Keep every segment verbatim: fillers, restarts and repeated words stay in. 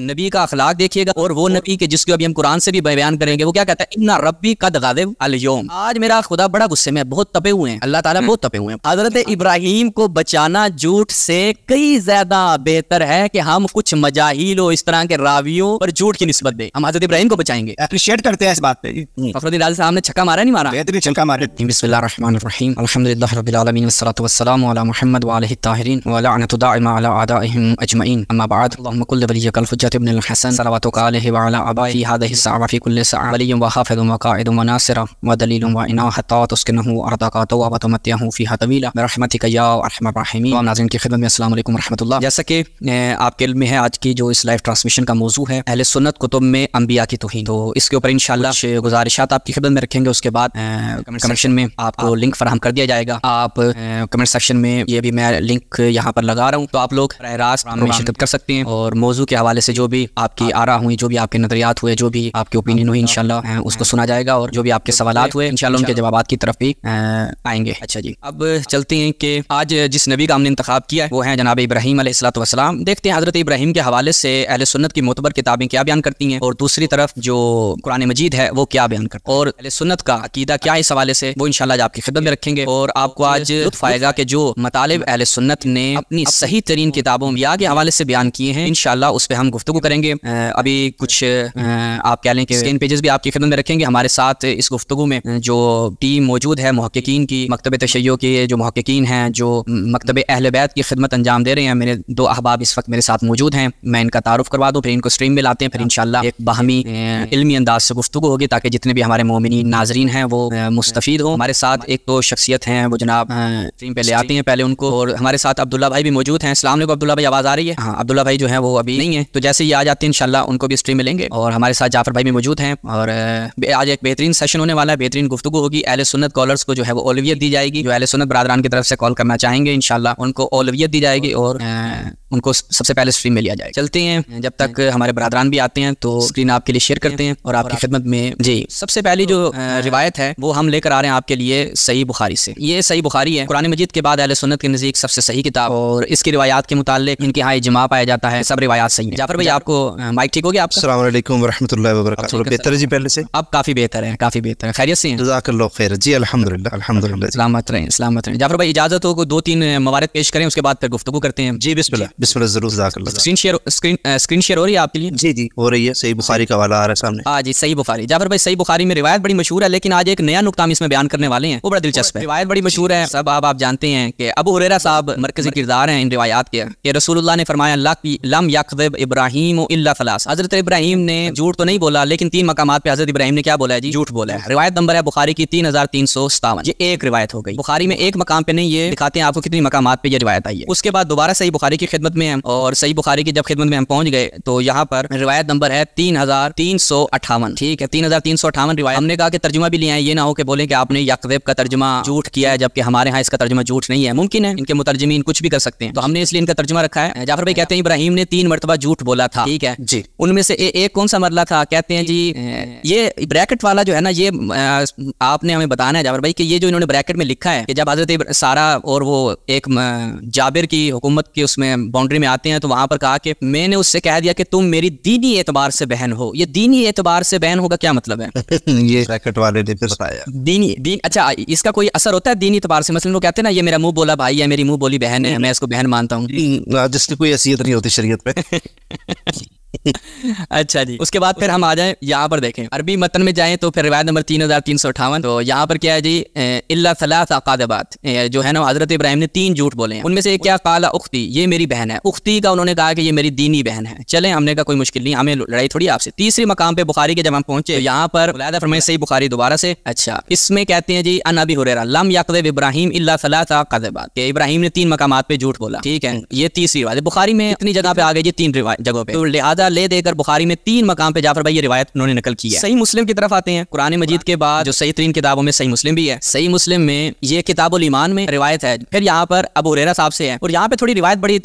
नबी का अखलाक देखिएगा, और वो नबी के जिसको अभी हम कुरान से भी बयान करेंगे, वो क्या कहता है, इब्न रब्बी कद गाज़िब अल-यौम, आज मेरा खुदा बड़ा गुस्से में, बहुत तपे हुए हैं, अल्लाह ताला बहुत तपे हुए हैं। हजरत इब्राहिम को बचाना झूठ से कई ज्यादा बेहतर है कि हम कुछ मजाहिल और इस तरह के रावियों पर झूठ की निस्बत दे। हम हजरत इब्राहिम को बचाएंगे, अप्रिशिएट करते हैं इस बात पे। फखरुद्दीन राज़ी साहब ने छक्का मारा, नहीं मारा, बेहतरीन छक्का मारा। बिस्मिल्लाहिर्रहमानिर्रहीम, अल्हम्दुलिल्लाहि रब्बिल आलमीन, वस्सलातु वस्सलामु अला मुहम्मद व आलिहि ताहिरीन व लानतु दाइमा अला आदाइहिम अजमईन, अम्मा बाद। अल्लाहुम्मा कुल वलियकल हजरत इब्न हसन सल्लल्लाहु अलैहि व अला आबाही हादिहि सआवा फी कुल्लि सआवली व हाफिज़ुन व काइदुन व नासिरुन व दलीलुन व इनाहता तस्किनहु अरदाका तौबा तमतिहु फीहा तवीला बिरहमतिका या अरहमर रहीम। नाज़रीन की खिदमत में अस्सलाम वालेकुम व रहमतुल्लाह। जैसा कि आपके इल्म में है, आज की जो इस लाइव ट्रांसमिशन का मौजू है अहले सुन्नत कुतुब में अंबिया की तौहीन, तो इसके ऊपर इंशाअल्लाह गुजारिशात आपकी खिदमत में रखेंगे। उसके बाद कमेंट सेक्शन में आपको लिंक फराहम कर दिया जाएगा, आप कमेंट सेक्शन में, ये भी मैं लिंक यहाँ पर लगा रहा हूँ, तो आप लोग बराह रास्त में शिरकत कर सकते हैं और मौजू के हवाले से जो भी आपकी आरा हुई, जो भी आपके नजरियात हुए, जो भी आपके ओपिनियन हुई, इंशाल्लाह उसको सुना जाएगा, और जो भी आपके सवालात हुए इंशाल्लाह उनके जवाबात की तरफ भी आएंगे। अच्छा जी, अब चलते हैं कि आज जिस नबी का हमने इंतखाब किया वो है जनाब इब्राहीम अलैहिस्सलातु वस्सलाम। देखते हैं हजरत इब्राहीम के हवाले से अहले सुन्नत की मोतबर किताबें क्या बयान करती हैं, और दूसरी तरफ जो कुरान मजीद है वो क्या बयान करती है, और अहले सुन्नत का अकीदा क्या है इस हवाले से, वो इंशाल्लाह आपकी खिदमत में रखेंगे। और आपको आज लुत्फ आएगा कि जो मतालिब अहले सुन्नत ने अपनी सही तरीन किताबों या के हवाले से बयान किए हैं इंशाल्लाह उस पर हम गुफ्तगू करेंगे। अभी कुछ आप कह लें कि स्क्रीन पेजेस भी आपकी खिदमत में रखेंगे। हमारे साथ इस गुफ्तगू में जो टीम मौजूद है मुहक्किकीन की, मकतब तशय्यो के जो मुहक्किकीन हैं, जो मकतब अहले बैत की खिदमत अंजाम दे रहे हैं, मेरे दो अहबाब इस वक्त मेरे साथ मौजूद हैं। मैं इनका तारुफ करवा दूँ, फिर इनको स्ट्रीम में लाते हैं, फिर इंशाल्लाह एक बाहमी इल्मी अंदाज से गुफ्तगू होगी ताकि जितने भी हमारे मोमिनीन नाजरीन हैं वो मुस्तफ़ीद हों। हमारे साथ एक तो शख्सियत हैं वो जनाब स्ट्रीम पे ले आते हैं पहले उनको, और हमारे साथ अब्दुल्ला भाई भी मौजूद हैं। अस्सलाम वालेकुम अब्दुल्ला भाई, आवाज़ आ रही है? हाँ, अब्दुल्ला भाई जो है वो अभी नहीं है, तो जैसे ही आ जाते हैं इंशाल्लाह उनको भी स्ट्रीम में लेंगे। और हमारे साथ जाफर भाई भी मौजूद हैं, और आज एक बेहतरीन सेशन होने वाला है, बेहतरीन गुफ्तगू होगी। अहले सुन्नत कॉलर्स को जो है वो ओलवियत दी जाएगी, जो अहले सुन्नत बरादरान की तरफ से कॉल करना चाहेंगे इंशाल्लाह उनको ओलवियत दी जाएगी और उनको सबसे पहले स्ट्रीम में लिया जाएगा। चलते हैं, जब तक हमारे बरादरान भी आते हैं तो स्क्रीन आपके लिए शेयर करते हैं और आपकी खिदमत में। जी, सबसे पहली जो रिवायत है वो हम लेकर आ रहे हैं आपके लिए सही बुखारी से। ये सही बुखारी है, कुरान मजीद के बाद अहले सुन्नत के नज़दीक सबसे सही किताब, और इसकी रिवायात के मुतालिक इनके यहाँ इजमा पाया जाता है, सब रिवायात सही है। जाफर भाई, आपको माइक ठीक हो गया? अस्सलाम वालेकुम व रहमतुल्लाहि व बरकातहू। बेहतर है जी पहले से? अब काफी बेहतर है, काफी बेहतर है। खैरियत से हैं? जज़ाकल्लाहु खैर जी, अल्हम्दुलिल्लाह अल्हम्दुलिल्लाह। सलामत रहें, सलामत रहें। जाफर भाई, इजाजत हो दो तीन मवारिद पेश करें, उसके बाद फिर गुफ्तगू करते हैं। जी बिस्मिल्लाह, बिस्मिल्लाह, जरूर, जज़ाकल्लाह। Screen share, screen screen share हो रही है आपके लिए? जी जी हो रही है, सही बुखारी का हवाला आ रहा है सामने। हां जी, सही बुखारी। जाफर भाई, सही बुखारी में रिवायत बड़ी मशहूर है, लेकिन आज एक नया नुक्ता हम इसमें बयान करने वाले हैं, वो बड़ा दिलचस्प है। रिवायत बड़ी मशहूर है, सब आप आप जानते हैं कि अबू हुरैरा साहब मरकजी किरदार हैं इन रिवायात के, कि रसूलुल्लाह ने फरमाया ला कि लम यकज़ब इब्राहीम इल्ला सलास, हजरत इब्राहीम ने झूठ तो नहीं बोला लेकिन तीन मकामात पे हजरत इब्राहीम ने क्या बोला है जी? झूठ बोला है। रिवायत नंबर है बुखारी की तीन हज़ार तीन सौ सत्तावन, ये एक रिवायत हो गई बुखारी में, एक मकाम पे नहीं। ये दिखाते हैं आपको कितनी मकामात पे ये रिवायत आई है। उसके बाद दोबारा सही बुखारी की खिदमत में है, और सही बुखारी की जब खिदमत में हम पहुंच गए तो यहाँ पर रिवायत नंबर है तीन हज़ार तीन सौ अट्ठावन, ठीक है, तीन हज़ार तीन सौ अट्ठावन। रिवायत हमने कहा कि तर्जुमा भी लिया है, ये ना हो कि बोले कि आपने यकज़ब का तर्जुमा झूठ किया है जबकि हमारे यहाँ इसका तर्जुमा झूठ नहीं है, मुमकिन है इनके मुतर्जमीन कुछ भी कर सकते हैं, तो हमने इसलिए इनका तर्जुमा रखा है। जाफर भाई कहते हैं इब्राहीम ने तीन मरतबा झूठ बोला था, ठीक है जी, उनमें से ए, एक कौन सा मरला था? कहते हैं जी ये ब्रैकेट वाला जो है ना, ये आ, आपने हमें बताना है जाफर भाई कि ये जो इन्होंने ब्रैकेट में लिखा है कि जब हजरत सारा और वो एक जाबिर की हुकूमत की उसमें बाउंड्री में आते हैं तो वहां पर कहा कि मैंने उससे कह दिया कि तुम मेरी दीनी एतबार से बहन हो। ये दीनी एतबार से बहन होगा क्या मतलब है? ये ब्रैकेट वाले ने फिर बताया दीनी दीन, अच्छा इसका कोई असर होता है दीनी एतबार से? मसलन लोग कहते हैं ना ये मेरा मुंह बोला भाई है, मेरी मुंह बोली बहन है, मैं इसको बहन मानता हूँ, जिसकी कोई हैसियत नहीं होती शरीयत में। अच्छा जी, उसके बाद फिर हम आ जाए यहाँ पर, देखें अरबी मतन में जाएं तो फिर रिवायत नंबर तीन हज़ार तीन सौ अट्ठावन, तो यहाँ पर क्या है जी? इल्ला सलासा कादबात, जो है ना हजरत इब्राहिम ने तीन झूठ बोले हैं, उनमें से क्या? काला उख्ती, ये मेरी बहन है, उख्ती का उन्होंने कहा कि ये मेरी दीनी बहन है। चले, हमने कहा कोई मुश्किल नहीं, हमें लड़ाई थोड़ी आपसे। तीसरे मकाम पे बुखारी के जब हम पहुंचे तो यहाँ पर उलादा फरमाए सही बुखारी दोबारा से, अच्छा इसमें कहते हैं जी अन अबी हुरैरा लम यकज़ब इब्राहिम इल्ला सलासा कादबात, कि इब्राहिम ने तीन मकामात पे झूठ बोला, ठीक है, ये तीसरी रिवायत। बुखारी में इतनी जगह पे आ गई जी, तीन जगहों पे, तो लिहाजा ले देकर बुखारी में तीन मकाम पे जाफर भाई ये रिवायत उन्होंने नकल की है। सही मुस्लिम की तरफ आते हैं, कुरान मजीद के बाद जो सही तीन किताबों में सही मुस्लिम भी है, सही मुस्लिम में ये किताबुल ईमान में रिवायत है, फिर यहाँ पर अबू हुरैरा साहब से है, और यहाँ पे थोड़ी रिवायत बड़ी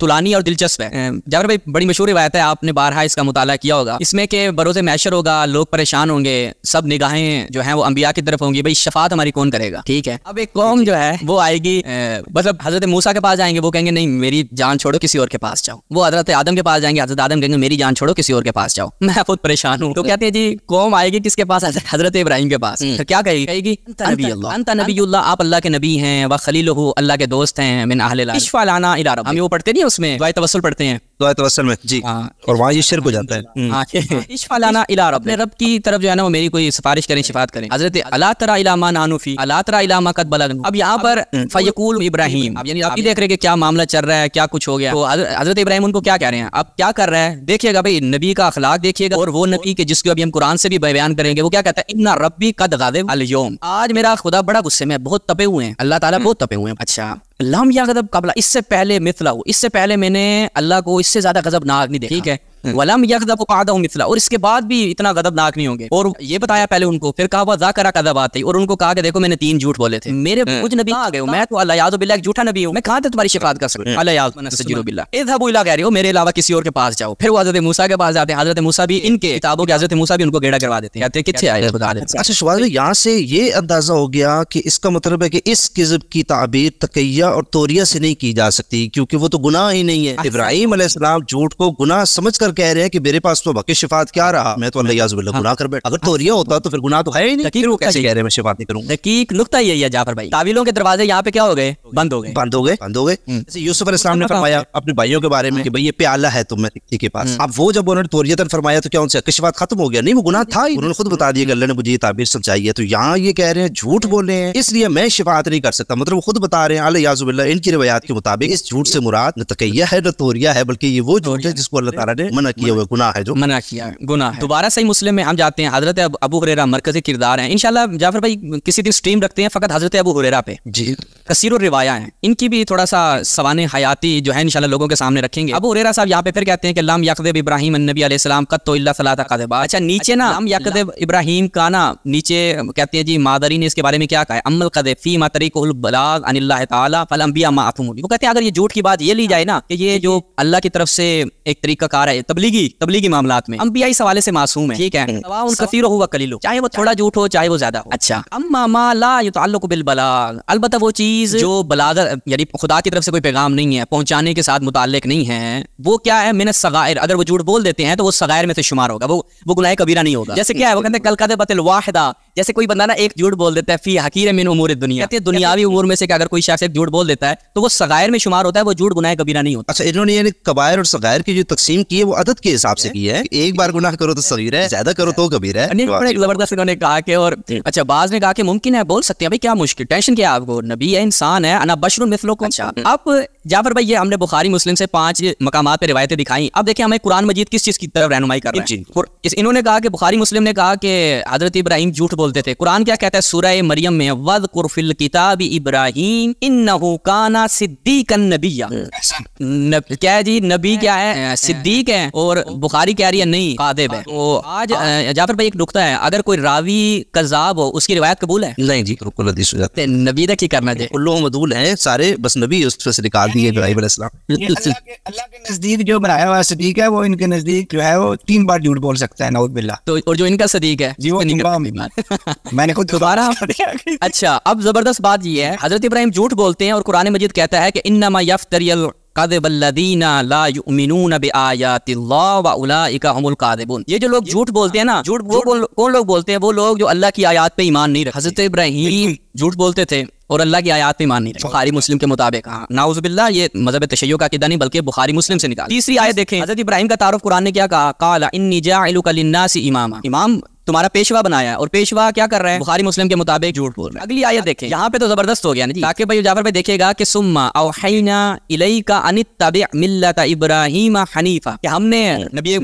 तुलानी और दिलचस्प है जाफर भाई, बड़ी मशहूर रिवायत है, आपने बारहा इसका मुताला किया होगा। इसमें के बरोज़ महशर होगा, लोग परेशान होंगे, सब निगाहें जो है वो अंबिया की तरफ होंगी, भाई शफाअत हमारी कौन करेगा, ठीक है। अब एक कौम जो है वो आएगी, मतलब हजरत मूसा के पास जाएंगे, वो कहेंगे नहीं मेरी जान छोड़ो किसी और के पास जाओ, वो हजरत आदम के पास जाएंगे, हजरत आदम कहेंगे तुमने मेरी जान छोड़ो किसी और के पास जाओ, मैं बहुत परेशान हूँ। तो कहते हैं जी कौम आएगी किसके पास? हजरत इब्राहिम के पास। तो क्या कहेगी? कहेगी अंता नबीउल्लाह, आप अल्लाह के नबी हैं, व खलीलहू, अल्लाह के दोस्त हैं, मिन अहले लाना इश्फा लाना इला रब्बी। हम वो पढ़ते नहीं उसमें दुआए तवस्सुल पढ़ते हैं, दुआए तवस्सुल में जी, और वहाँ ये शिर्क हो जाता है। इश्फा लाना इला रब्बी, रब की तरफ जो है ना वो मेरी कोई सिफारिश करें, शिफात करें। हजरत अला तरा इला मा नानुफी अला तरा इला मा कद बलगना। अब यहाँ पर फयकूल इब्राहिम, अब यानी आप देख रहे हैं क्या मामला चल रहा है, क्या कुछ हो गया। तो हजरत इब्राहिम उनको क्या कह रहे हैं, अब क्या कर रहा है देखिएगा भाई, नबी का अखलाक देखिएगा। और वो नबी के जिसको अभी हम कुरान से भी बयान करेंगे, वो क्या कहता है, इब्न रब्बी कद गादिब अल-यौम, आज मेरा खुदा बड़ा गुस्से में, बहुत तपे हुए हैं, अल्लाह ताला बहुत तपे हुए हैं। अच्छा लम या गजब कबला, इससे पहले मिथला हो, इससे पहले मैंने अल्लाह को इससे ज्यादा गजबनाक नहीं देखा। ठीक है, वलम यगज़ब आदा मिसला, और इसके बाद भी इतना गदबनाक नहीं होंगे। और ये बताया पहले उनको, फिर कहा वह ज़ाकरा कज़ब आती, और उनको कहा कि देखो मैंने तीन झूठ बोले थे, मेरे कुछ नबी आ गए, मैं तो अल्लाह याद बिल्ला झूठा नबी हूँ, मैं कहाँ तक तुम्हारी शिफात कर सकूँ, अल्लाह याद नस्तजीरु बिल्ला इज़हबू इला गैरिही, मेरे अलावा किसी और के पास जाओ। फिर वो हजरत मूसा के पास जाते हैं, हजरत मूसा भी इनके किताबों के, हजरत मूसा भी उनको गेड़ा करवा देते हैं, कितने आए बता देते हैं। अच्छा शबाज भाई, यहाँ से ये अंदाजा हो गया कि इसका मतलब है कि इस किज़ब की ताबीर तकैया और तोरिया से नहीं की जा सकती, क्योंकि वो तो गुनाह ही नहीं है। इब्राहिम अलैहिस्सलाम झूठ को गुनाह समझ कर कह रहे हैं कि मेरे पास तो वाकई शिफात क्या रहा, मैं तो अल्लाह याज़ुबिल्ला गुनाह कर बैठा। अगर तोरिया होता तो फिर गुनाह तो है ही नहीं, फिर वो कैसे कह रहे हैं मैं शिफात नहीं करूंगा। दकीक नुक्ता यही है जाफर भाई, तावीलों के दरवाजे यहाँ पे क्या हो गए, बंद हो गए, बंद हो गए, बंद हो गए। जैसे यूसुफ अलैहिस्सलाम ने फरमाया अपने भाइयों के बारे में कि भाई ये प्याला है तुम इसी के पास। अब वो जब उन्होंने तोरियतन फरमाया तो क्या उनसे शिफात खत्म हो गया? नहीं, वो गुनाह था, उन्होंने खुद बता दिया कि अल्लाह ने मुझे ये ताबीर समझाई है। तो यहाँ ये कह रहे हैं झूठ बोले हैं इसलिए मैं शिफात नहीं कर सकता, मतलब वो खुद बता रहे हैं अल्लाह याज़ुबिल्ला। इनकी रिवायात के मुताबिक इस झूठ से मुराद न तकैया है न तोरिया है, बल्कि ये वो झूठ है जिसको अल्लाह ताला ने मना किया हुआ गुनाह है, जो मना किया गुनाह है। दोबारा सही मुस्लिम में हम जाते हैं, हजरत अबू हुरैरा मरकजी किरदार हैं। इंशाल्लाह जाफर भाई किसी दिन स्ट्रीम रखते हैं फकत हजरत अबू हुरैरा पे जी, कसीरो रिवाया हैं, इनकी भी थोड़ा सा सवाने हयाती जो है इंशाल्लाह लोगों के सामने रखेंगे। अबू हुरैरा साहब यहाँ पे फिर कहते हैं कि लम यकज़ब इब्राहिम अन्नबी अलैहिस्सलाम कत्तो इल्ला सलाता क़ज़बा। अच्छा नीचे ना लम यकज़ब इब्राहिम का ना नीचे कहते हैं जी मादरी ने इसके बारे में क्या कहा, अम्मल क़ज़ब फी मा तरीक़ुहुल बलाग अनिल्लाह ताला फल अंबिया माअतूम। वो कहते हैं अगर ये झूठ की बात ये ली जाए ना कि ये जो अल्लाह की तरफ से एक तरीका कार है तबलीगी तबलीगी मामलात में, अंबिया इस हवाले से मासूम है। ठीक है, सवाउन कसीरो हुआ कलीलो, चाहे वो थोड़ा झूठ हो चाहे वो ज्यादा हो। अच्छा अम्मा मा ला युताल्लुकु बिल बलाग, अलबत्ता वो चीज जो बलागत यानी खुदा की तरफ से कोई पैगाम नहीं है, पहुंचाने के साथ मुताल्लिक नहीं है, वो क्या है मिन सगायर, अगर वो झूठ बोल देते हैं तो वो सगायर में से शुमार होगा, वो वो गुनाह कबीरा नहीं होगा। जैसे क्या है, वो कहते हैं कल कदबतल वाहिदा, जैसे कोई बंदा ना एक झूठ बोल देता है फी हकीर मिन उमूर दुनिया, दुनियावी उमूर में से अगर कोई शख्स एक झूठ बोल देता है तो वो सगायर में शुमार होता है, वो झूठ गुनाह कबीरा नहीं होता। अच्छा इन्होंने यानी कबायर और सगायर की जो तकसीम की है वो अदद के हिसाब से की है, एक बार गुनाह करो तो सगीर है, ज्यादा करो तो कबीर है। जबरदस्त इन्होंने कहा कि, और अच्छा बाज ने कहा कि मुमकिन है बोल सकते हैं, भाई क्या मुश्किल, टेंशन क्या आपको, नबी है इंसान है, अना बशरुन मिसलुकुम। अब जाफर भाई ये हमने बुखारी मुस्लिम से पांच मकामात पे रिवायतें दिखाई, अब देखिए हमें कुरान मजीद किस चीज की तरफ रहनुमाई कर रहा है। और इन्होंने कहा कि बुखारी मुस्लिम ने कहा कि हजरत इब्राहिम झूठ बोलते थे, कुरान क्या कहता है सूरह मरियम में, वज़कुर फिल किताब इब्राहीम इन्नहु काना सिद्दीकन नबिया, क्या है जी नबी क्या है सिद्दीक है, और बुखारी कह रही है नहीं कादिब है। तो आज जाफर भाई एक नुकता है, अगर कोई रावी कज़ाब हो उसकी रिवायत कबूल है? नहीं जी, बिल्कुल हदीस हो जाती है, नबी तक ही करना चाहिए, कुल्लुहुम मदूल है सारे, बस नबी उससे निकाल दिए इब्राहिम अलैहिस्सलाम। अल्लाह के नजदीक जो बनाया हुआ सिद्दीक है वो इनके नजदीक जो है वो तीन बार झूठ बोल सकता है, नऊज़ बिल्लाह। तो और जो इनका सदीक है जी वो मैंने खुद दोबारा। अच्छा अब जबरदस्त बात यह है, हजरत इब्राहिम झूठ बोलते हैं और कुरान मजीद कहता है कि इन्नमा यफ्तरियल कादिबल्लदीना ला युमिनूना बिआयातिल्लाह व उलाइका हुमुल कादिबून। ये जो लोग झूठ बोलते हैं ना, झूठ वो कौन लोग बोलते हैं, वो लोग जो अल्लाह की आयात पे ईमान नहीं रखते। हजरत इब्राहिम झूठ बोलते थे और अल्लाह की आयात पे मान नहीं रहे, बुखारी मुस्लिम के मुताबिक। हाँ नाउज़ुबिल्लाह, ये मजहब तशय्यो का अक़ीदा नहीं बल्कि बुखारी मुस्लिम से निकाला। तीसरी आयत देखें, हजरत इब्राहिम का तारुफ कुरान ने क्या कहा, क़ाला इन्नी जाइलुका लिन्नासी इमामा, इमाम तुम्हारा पेशवा बनाया है, और पेशवा क्या कर रहे हैं बुखारी मुस्लिम के मुताबिक झूठ बोल रहे हैं। अगली आयत देखें, यहाँ पे तो जबरदस्त हो गया ना जी, ताकि भाई जाफर भाई देखेगा कि सुम्मा औहैना इलैका अनित्तबि मिल्लत इब्राहीम हनीफा, कि हमने नबी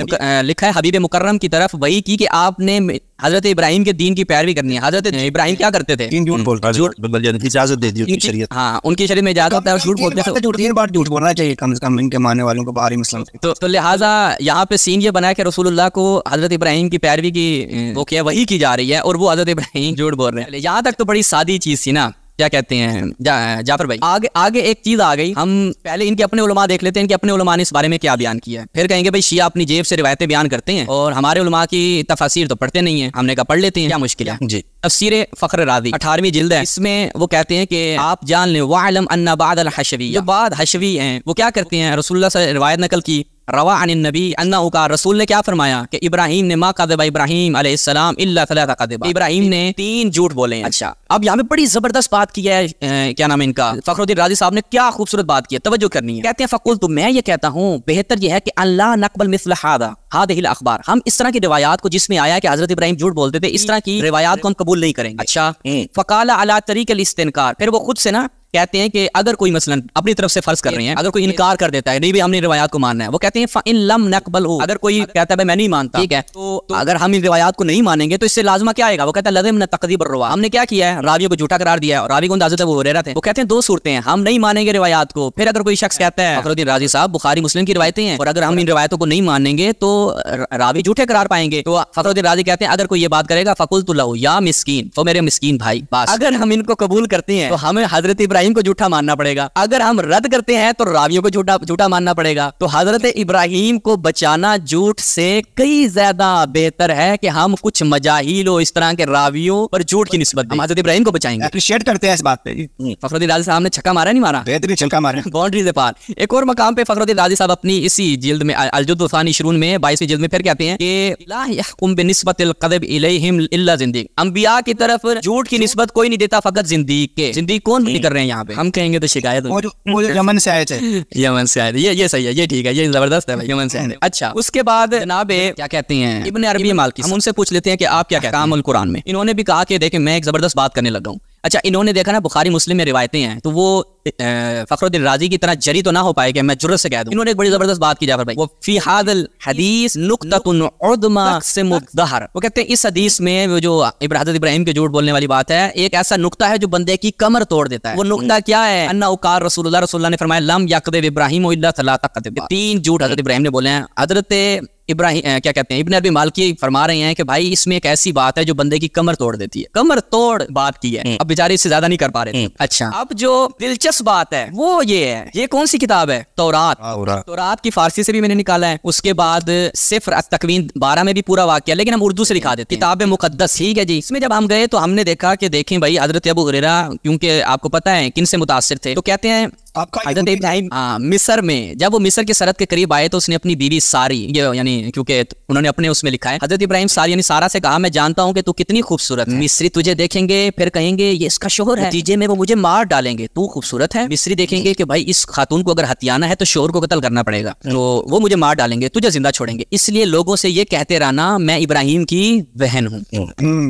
लिखा है हबीब मुकर्रम की तरफ वही की कि आपने हजरत इब्राहिम के दीन की पैरवी करनी है। हजरत इब्राहिम क्या करते थे, झूठ बोलते थे, इजाजत दे दी उनकी शरीयत, हां उनकी शरीयत में इजाजत है झूठ बोलते थे, तीन बार झूठ बोलना चाहिए कम से कम इनके मानने वालों को बुखारी मुस्लिम। तो लिहाजा यहाँ पे सीन ये बना कि रसूलुल्लाह को हजरत इब्राहिम की पैरवी की वो क्या वही की जा रही है और वो हजरत इब्राहिम झूठ बोल रहे हैं। यहाँ तक तो बड़ी सादी चीज थी ना, क्या कहते हैं जा, जाफर भाई, आगे आगे एक चीज आ गई, हम पहले इनके अपने उलमा देख लेते हैं, इनके अपने उलमा ने इस बारे में क्या बयान किया है, फिर कहेंगे भाई शिया अपनी जेब से रिवायतें बयान करते हैं और हमारे उलमा की तफसीर तो पढ़ते नहीं है, हमने कहा पढ़ लेते हैं, क्या मुश्किल है जी। तफसीर फख्र राजी अठारहवीं जिल्द है, इसमें वो कहते हैं कि आप जान लें वालम अन्ना बाद अल हशवी, जो बाद हशवी हैं वो क्या करते हैं, रसूलुल्लाह से रिवायत नकल की रवा अन नबी अन्ना उका रसूल ने क्या फरमाया कि इब्राहिम ने मा कज़बा इब्राहिम अलैहिस्सलाम इल्ला सलासा कज़बा, इब्राहिम ने तीन झूठ बोले हैं। अच्छा, अब यहाँ पे बड़ी जबरदस्त बात की है, ए, क्या नाम है इनका, फखरुद्दीन राजी साहब ने क्या खूबसूरत बात की है, तवज्जो करनी है। कहते हैं फकुल तो मैं ये कहता हूँ बेहतर यह है कि अल्लाह नकबल मिस्ल हादा हादिहिल अखबार, हम इस तरह की रिवायात को जिसमें आया कि हजरत इब्राहिम झूठ बोलते थे इस तरह की रिवायात को हम कबूल नहीं करेंगे। अच्छा, फकाला अला तरीक़िल इस्तिनकार, फिर वो खुद से ना कहते हैं कि अगर कोई मसलन अपनी तरफ से फर्ज कर रहे हैं अगर कोई इनकार कर देता है नहीं भी हमने रिवायात को मानना है, वो कहते हैं इन लम नकबल हो, अगर कोई अगर कहता है मैं नहीं मानता, ठीक है, तो, तो अगर हम इन रिवायात को नहीं मानेंगे तो इससे लाजमा क्या आएगा, वो कहता है लज़िम न तकदीब रवा, हमने क्या किया है रावियों को झूठा करार दिया है। और रावी को अंदाजे वो हुरैरा थे, वो कहते हैं दो सूरतें हैं, हम नहीं मानेंगे रिवायात को, फिर अगर कोई शख्स कहता है फखरुद्दीन राजी साहब बुखारी मुस्लिम की रिवायतें हैं, और अगर हम इन रिवायतों को नहीं मानेंगे तो रावी झूठे करार पाएंगे, तो फखरुद्दीन राजी कहते हैं अगर कोई ये बात करेगा फकुलतु लहू या मिस्कीन, तो मेरे मिस्कीन भाई, अगर हम इनको कबूल करते हैं तो हमें हजरत इब्राहिम को झूठा मानना पड़ेगा, अगर हम रद्द करते हैं तो रावियों को झूठा झूठा मानना पड़ेगा। तो हजरत इब्राहिम को बचाना झूठ से कई ज्यादा बेहतर है कि हम कुछ मजाहिल हो इस तरह के रावियों पर झूठ की निस्बत हम हजरत इब्राहिम को बचाएंगे। अप्रिशिएट करते हैं इस बात पे। फखरुद्दीन राजी साहब ने छक्का मारा, नहीं मारा, बेहतरीन छक्का मारा, बाउंड्री से पार। एक और मकाम पे फखरुद्दीन राजी साहब अपनी इसी जिल्द में अलजुद वसानी शुरून में बाईसवीं जिल्द में फिर कहते हैं कि ला यहकुम बिनिस्बतिल कज़ब इलैहिम इल्ला जिंदीक, अंबिया की तरफ झूठ की निस्बत कोई नहीं देता फकत जिंदीक के, जिंदीक कौन कर रहे हैं यहाँ पे, हम कहेंगे तो शिकायत वो जो, वो जो यमन से आए थे, यमन से आए थे, ये ये सही है, ये ठीक है, ये जबरदस्त है भाई, यमन से आए थे। अच्छा, उसके बाद जनाबे क्या कहते हैं इब्न अरबी मालकी, हम उनसे पूछ लेते हैं कि आप क्या कहते हैं कामुल कुरान में, इन्होंने भी कहा कि देखें मैं एक जबरदस्त बात करने लगा हूँ। अच्छा, इन्होंने देखा ना बुखारी मुस्लिम में रिवायतें हैं, तो वो फखरुद्दीन राजी की तरह जरी तो ना हो पाए कि मैं जुर्रत से कह दूं, इन्होंने एक बड़ी जबरदस्त बात की जाफर भाई, वो फी हादिल हदीस नुक्ततुन उदमा से मुद्दहर, वो कहते हैं इस हदीस में वो जो हज़रत इब्राहिम के झूठ बोलने वाली बात है एक ऐसा नुक्ता है जो बंदे की कमर तोड़ देता है। वो नुक्ता क्या है, अन्ना उकार रसूलुल्लाह, रसूलुल्लाह ने फरमाया लम यकदिब इब्राहिम इल्ला सलासा कज़बा, तीन झूठ हज़रत इब्राहिम ने बोले हैं। हज़रत इब्राहिम क्या कहते हैं इब्न अरबी मालकी फरमा रहे हैं कि भाई इसमें एक ऐसी बात है जो बंदे की कमर तोड़ देती है, कमर तोड़ बात की है, अब बेचारे इससे ज्यादा नहीं कर पा रहे। अच्छा, अब जो दिलचस्प बात है वो ये है, ये कौन सी किताब है, तौरात। तौरात की फारसी से भी मैंने निकाला है, उसके बाद सिफर तकवीन बारह में भी पूरा वाक्य है, लेकिन हम उर्दू से लिखा देते हैं किताब मुकद्दस, ठीक है जी। इसमें जब हम गए तो हमने देखा कि देखें भाई हजरत अबू हुरैरा, क्योंकि आपको पता है किन से मुतासिर थे, तो कहते हैं हजरत इब्राहिम हाँ मिस्र में जब वो मिस्र के सरहद के करीब आए तो उसने अपनी बीवी सारी, ये यानी क्योंकि उन्होंने अपने उसमें लिखा है हजरत इब्राहिम सारी यानी सारा से कहा मैं जानता हूँ कि तू कितनी खूबसूरत है, मिस्री तुझे देखेंगे फिर कहेंगे ये इसका शोहर है, नतीजे में वो मुझे मार डालेंगे, तू खूबसूरत है, मिस्री देखेंगे कि भाई इस खातून को अगर हथियाना है तो शोहर को कत्ल करना पड़ेगा, तो वो मुझे मार डालेंगे, तुझे जिंदा छोड़ेंगे, इसलिए लोगों से ये कहते रहना मैं इब्राहिम की बहन हूँ,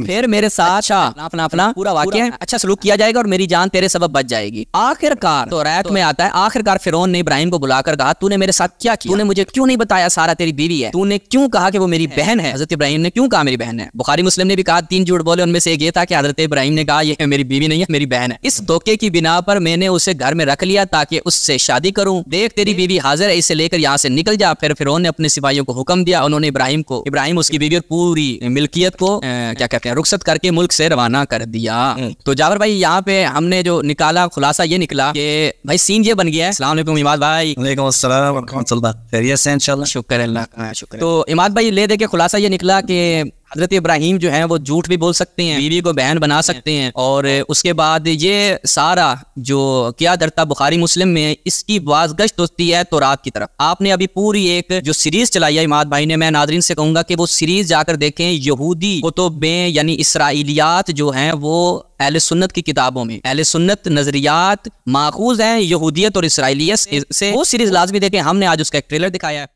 फिर मेरे साथ पूरा वाक्य अच्छा सलूक किया जाएगा और मेरी जान तेरे सबब बच जाएगी। आखिरकार तो रैत में आता है, आखिरकार फिरौन ने इब्राहिम को बुलाकर कहा तूने मेरे साथ क्या किया, तूने मुझे क्यों नहीं बताया सारा तेरी बीवी है, तूने क्यों कहा कि वो मेरी बहन है, हजरत इब्राहिम ने क्यों कहा मेरी बहन है। बुखारी मुस्लिम ने भी कहा तीन झूठ बोले, उनमें से एक ये था कि हजरत इब्राहिम ने कहा ये मेरी बीवी नहीं है मेरी बहन है, इस धोखे की बिना पर मैंने उसे घर में रख लिया ताकि उससे शादी करूं, देख तेरी बीवी हाजिर है इसे लेकर यहाँ से निकल जा। फिर फिरौन ने अपने सिपाहियों को हुक्म दिया, उन्होंने इब्राहिम को, इब्राहिम उसकी बीवी और पूरी मिल्कियत को क्या कहते हैं रुखसत करके मुल्क से रवाना कर दिया। तो जावर भाई यहाँ पे हमने जो निकाला खुलासा ये निकला कि भाई सीन ये बन गया है। अस्सलाम वालेकुम इमाद भाई। वालेकुम अस्सलाम वरहमतुल्लाह, खैरियत से इंशाल्लाह, शुक्र है अल्लाह का शुक्र। तो इमाद भाई ले देके खुलासा ये निकला कि हजरत इब्राहिम जो है वो झूठ भी बोल सकते हैं, बीवी को बहन बना सकते हैं, और उसके बाद ये सारा जो क्या दरता बुखारी मुस्लिम में इसकी वाजगश्त होती है तौरात की तरफ। आपने अभी पूरी एक जो सीरीज चलाई है इमाद भाई ने, मैं नाजरीन से कहूंगा कि वो सीरीज जाकर देखें, यहूदी कुतुबें यानी इसराइलियात जो हैं वो अहले सुन्नत की किताबों में, अहले सुन्नत नजरियात माखूज हैं यहूदियत और इसराइलियत से, वो सीरीज लाजमी देखें, हमने आज उसका एक ट्रेलर दिखाया है।